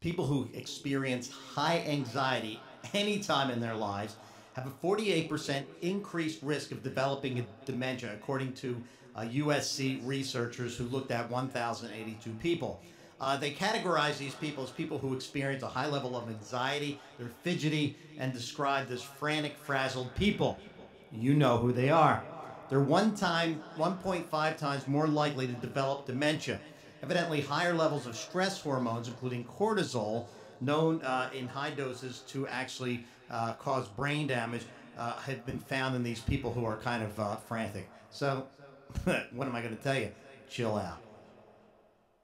People who experience high anxiety anytime in their lives have a 48% increased risk of developing dementia, according to USC researchers who looked at 1,082 people. They categorize these people as people who experience a high level of anxiety, they're fidgety, and described as frantic, frazzled people. You know who they are. They're 1.5 times more likely to develop dementia. Evidently, higher levels of stress hormones, including cortisol, known in high doses to actually cause brain damage, have been found in these people who are kind of frantic. So, what am I going to tell you? Chill out.